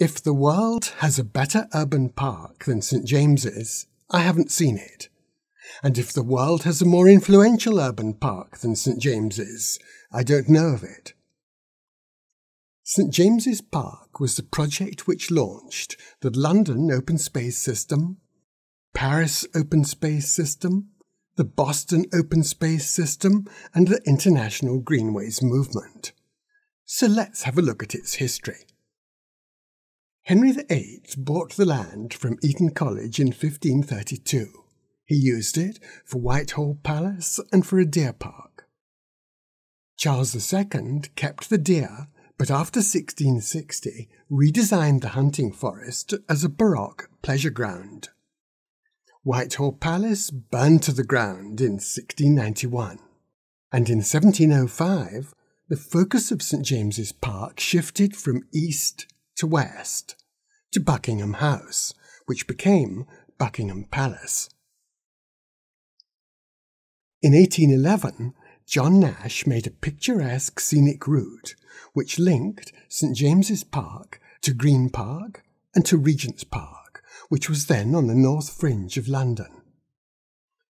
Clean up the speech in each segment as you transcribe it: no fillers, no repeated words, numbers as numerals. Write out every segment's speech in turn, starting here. If the world has a better urban park than St. James's, I haven't seen it. And if the world has a more influential urban park than St. James's, I don't know of it. St. James's Park was the project which launched the London Open Space System, Paris Open Space System, the Boston Open Space System, and the International Greenways Movement. So let's have a look at its history. Henry VIII bought the land from Eton College in 1532. He used it for Whitehall Palace and for a deer park. Charles II kept the deer, but after 1660 redesigned the hunting forest as a Baroque pleasure ground. Whitehall Palace burned to the ground in 1691, and in 1705 the focus of St. James's Park shifted from east to west, to Buckingham House, which became Buckingham Palace. In 1811, John Nash made a picturesque scenic route which linked St. James's Park to Green Park and to Regent's Park, which was then on the north fringe of London.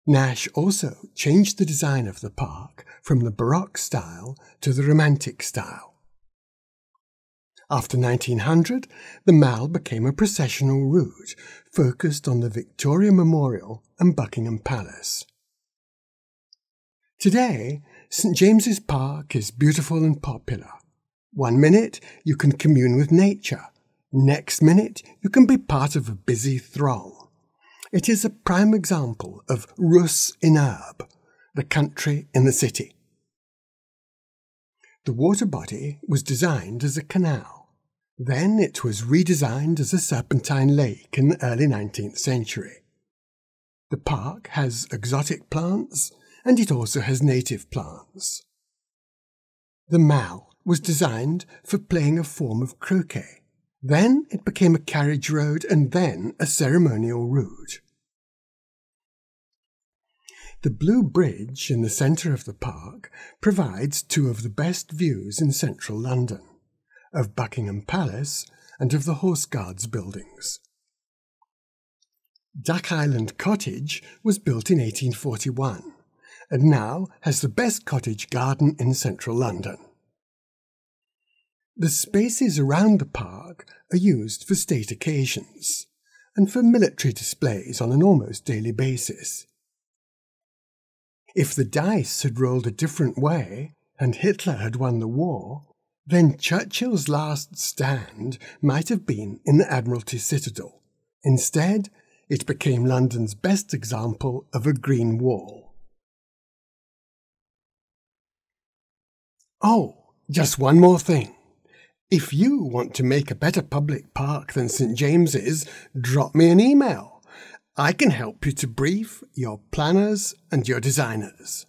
Nash also changed the design of the park from the Baroque style to the Romantic style. After 1900, the Mall became a processional route focused on the Victoria Memorial and Buckingham Palace. Today, St. James's Park is beautiful and popular. One minute, you can commune with nature. Next minute, you can be part of a busy throng. It is a prime example of Rus in Urb, the country in the city. The water body was designed as a canal. Then it was redesigned as a serpentine lake in the early 19th century. The park has exotic plants, and it also has native plants. The Mall was designed for playing a form of croquet. Then it became a carriage road and then a ceremonial route. The Blue Bridge in the centre of the park provides two of the best views in central London, of Buckingham Palace and of the Horse Guards buildings. Duck Island Cottage was built in 1841 and now has the best cottage garden in central London. The spaces around the park are used for state occasions and for military displays on an almost daily basis. If the dice had rolled a different way and Hitler had won the war, then Churchill's last stand might have been in the Admiralty Citadel. Instead, it became London's best example of a green wall. Oh, just one more thing. If you want to make a better public park than St. James's, drop me an email. I can help you to brief your planners and your designers.